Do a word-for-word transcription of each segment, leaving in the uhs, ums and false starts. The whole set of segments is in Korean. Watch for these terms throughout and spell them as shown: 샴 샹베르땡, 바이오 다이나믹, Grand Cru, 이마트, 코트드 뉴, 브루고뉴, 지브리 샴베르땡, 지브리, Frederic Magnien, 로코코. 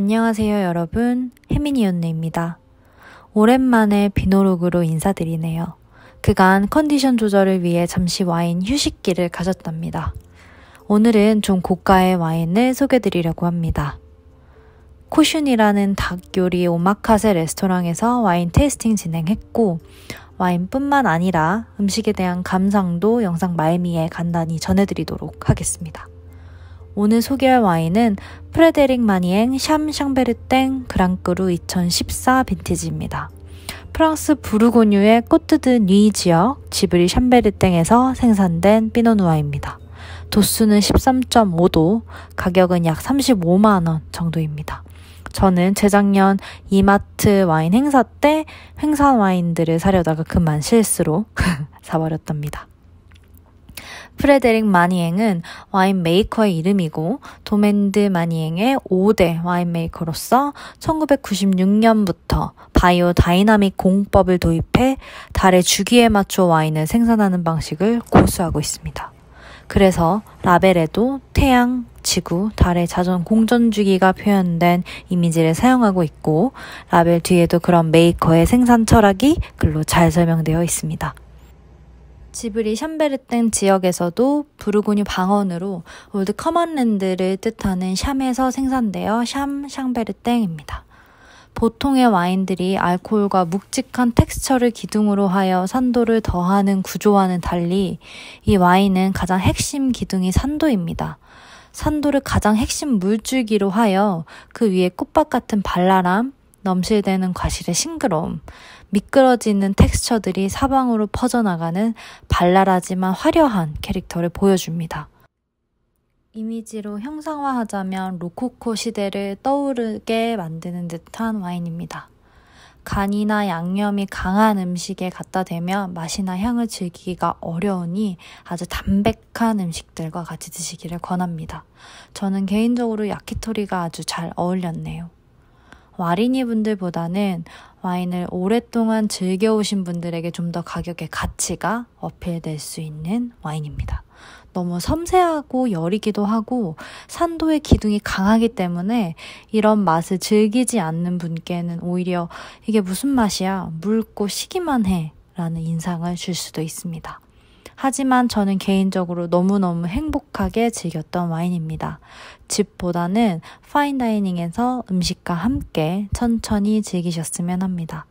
안녕하세요 여러분, 혜민이언니입니다. 오랜만에 비노록으로 인사드리네요. 그간 컨디션 조절을 위해 잠시 와인 휴식기를 가졌답니다. 오늘은 좀 고가의 와인을 소개드리려고 합니다. 코슌이라는 닭 요리 오마카세 레스토랑에서 와인 테이스팅 진행했고, 와인뿐만 아니라 음식에 대한 감상도 영상 말미에 간단히 전해드리도록 하겠습니다. 오늘 소개할 와인은 프레데릭 마니엥 샴 샹베르땡 그랑크루 이천십사 빈티지입니다. 프랑스 부르고뉴의 코트드 뉴 지역 지브리 샴베르땡에서 생산된 피노누아입니다. 도수는 십삼 점 오 도, 가격은 약 삼십오만 원 정도입니다. 저는 재작년 이마트 와인 행사 때 행사 와인들을 사려다가 그만 실수로 사버렸답니다. 프레데릭 마니엥은 와인 메이커의 이름이고 도맨드 마니엥의 오 대 와인 메이커로서 천구백구십육 년부터 바이오 다이나믹 공법을 도입해 달의 주기에 맞춰 와인을 생산하는 방식을 고수하고 있습니다. 그래서 라벨에도 태양, 지구, 달의 자전 공전 주기가 표현된 이미지를 사용하고 있고, 라벨 뒤에도 그런 메이커의 생산 철학이 글로 잘 설명되어 있습니다. 지브리 샴베르땡 지역에서도 부르고뉴 방언으로 올드 커먼랜드를 뜻하는 샴에서 생산되어 샴 샹베르땡입니다. 보통의 와인들이 알코올과 묵직한 텍스처를 기둥으로 하여 산도를 더하는 구조와는 달리 이 와인은 가장 핵심 기둥이 산도입니다. 산도를 가장 핵심 물줄기로 하여 그 위에 꽃밭 같은 발랄함, 넘실대는 과실의 싱그러움, 미끄러지는 텍스처들이 사방으로 퍼져나가는 발랄하지만 화려한 캐릭터를 보여줍니다. 이미지로 형상화하자면 로코코 시대를 떠오르게 만드는 듯한 와인입니다. 간이나 양념이 강한 음식에 갖다 대면 맛이나 향을 즐기기가 어려우니 아주 담백한 음식들과 같이 드시기를 권합니다. 저는 개인적으로 야키토리가 아주 잘 어울렸네요. 와리니 분들보다는 와인을 오랫동안 즐겨오신 분들에게 좀 더 가격의 가치가 어필될 수 있는 와인입니다. 너무 섬세하고 여리기도 하고 산도의 기둥이 강하기 때문에 이런 맛을 즐기지 않는 분께는 오히려 이게 무슨 맛이야, 묽고 시기만 해 라는 인상을 줄 수도 있습니다. 하지만 저는 개인적으로 너무너무 행복하게 즐겼던 와인입니다. 집보다는 파인다이닝에서 음식과 함께 천천히 즐기셨으면 합니다.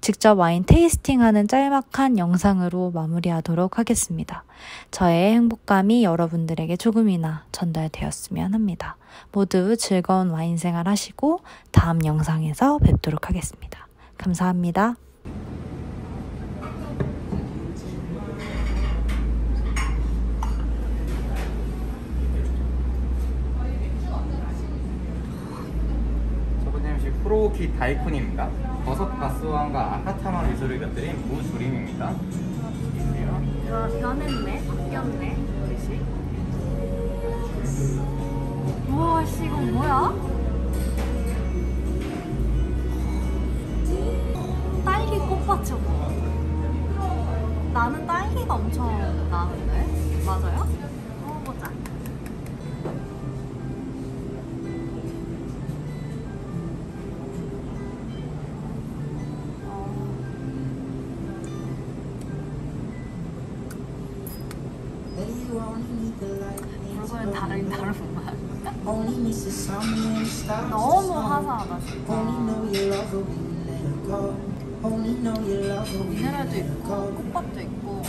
직접 와인 테이스팅하는 짤막한 영상으로 마무리하도록 하겠습니다. 저의 행복감이 여러분들에게 조금이나 전달되었으면 합니다. 모두 즐거운 와인 생활 하시고 다음 영상에서 뵙도록 하겠습니다. 감사합니다. 저번에 혹시 프로키 다이콘입니다. 버섯 가스왕과 아카타마 미소를 곁들인 무조림입니다. 와, 변했네? 바뀌었네? 그릇이? 우와, 씨, 이건 뭐야? 딸기 꽃밭이 뭐? 나는 딸기가 엄청 나는데? 맞아요? 먹어보자. 얼굴은 다른 다른 맛. 너무 화사하다 진짜. 미네랄도 있고 꽃밭도 있고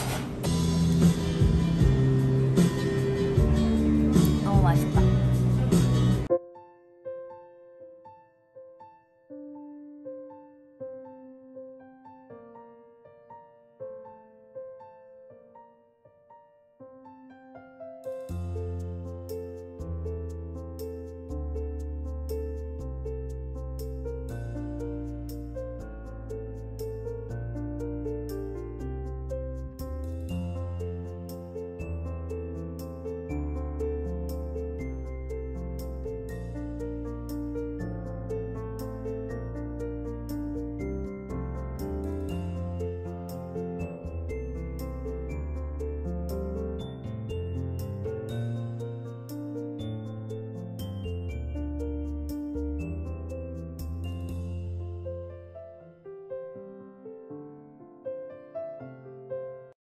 너무 맛있다.